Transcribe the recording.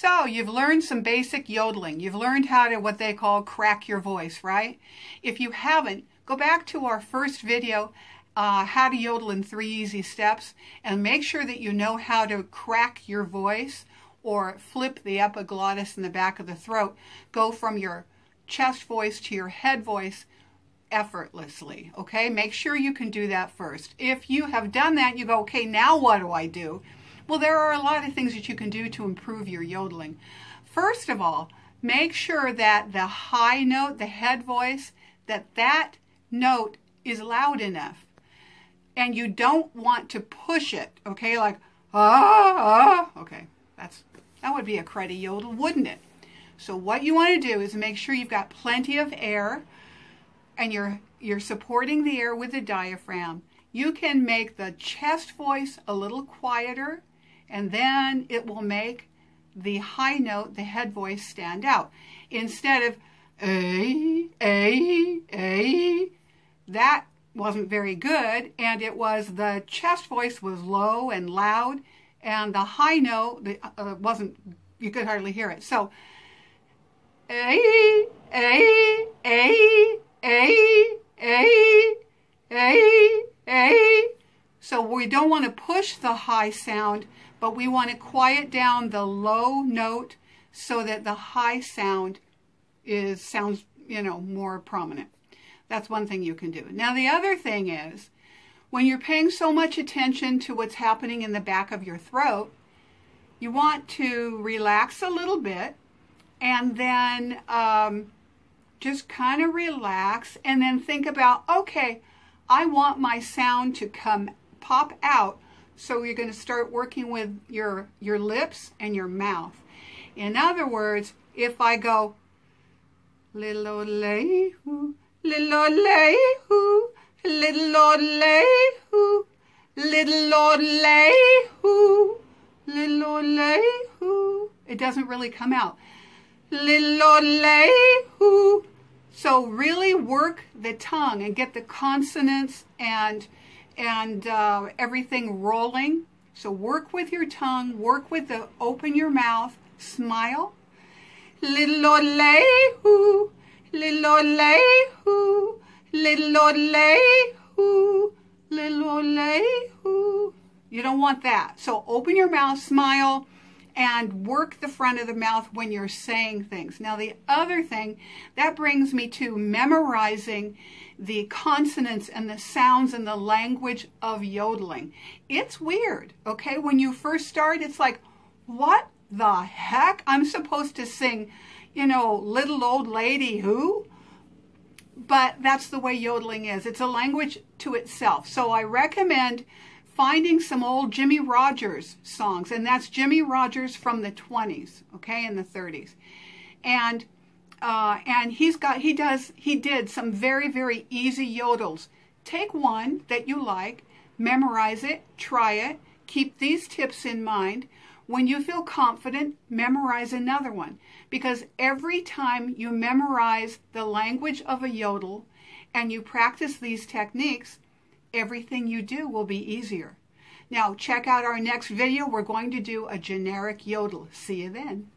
So you've learned some basic yodeling. You've learned how to what they call crack your voice, right? If you haven't, go back to our first video, how to yodel in 3 easy steps, and make sure that you know how to crack your voice or flip the epiglottis in the back of the throat. Go from your chest voice to your head voice effortlessly, okay? Make sure you can do that first. If you have done that, you go, okay, now what do I do? Well, there are a lot of things that you can do to improve your yodeling. First of all, make sure that the high note, the head voice, that note is loud enough. And you don't want to push it, okay? Like, ah, ah. Okay, that would be a cruddy yodel, wouldn't it? So what you want to do is make sure you've got plenty of air and you're supporting the air with the diaphragm. You can make the chest voice a little quieter, and then it will make the high note, the head voice, stand out. Instead of a, that wasn't very good, and it was the chest voice was low and loud, and the high note you could hardly hear it. So a. So we don't want to push the high sound, but we want to quiet down the low note so that the high sound sounds, you know, more prominent. That's one thing you can do. Now the other thing is, when you're paying so much attention to what's happening in the back of your throat, you want to relax a little bit, and then just kind of relax, and then think about, okay, I want my sound to pop out. So you're going to start working with your lips and your mouth. In other words, if I go little lay hoo, little lay hoo, little lay hoo, little lay hoo, little lay hoo, it doesn't really come out. Little lay hoo. So really work the tongue and get the consonants and everything rolling. So work with your tongue, work with the open your mouth, smile. Little lay hoo, little lay hoo, little lay hoo, little lay hoo. You don't want that. So open your mouth, smile, and work the front of the mouth when you're saying things. Now the other thing, that brings me to memorizing the consonants and the sounds and the language of yodeling. It's weird, okay? When you first start, it's like, what the heck? I'm supposed to sing, you know, little old lady who? But that's the way yodeling is. It's a language to itself. So I recommend finding some old Jimmy Rodgers songs, and that's Jimmy Rodgers from the 20s, okay, in the 30s, and he did some very, very easy yodels. Take one that you like, memorize it, try it, keep these tips in mind. When you feel confident, memorize another one, because every time you memorize the language of a yodel and you practice these techniques, everything you do will be easier. Now check out our next video. We're going to do a generic yodel. See you then.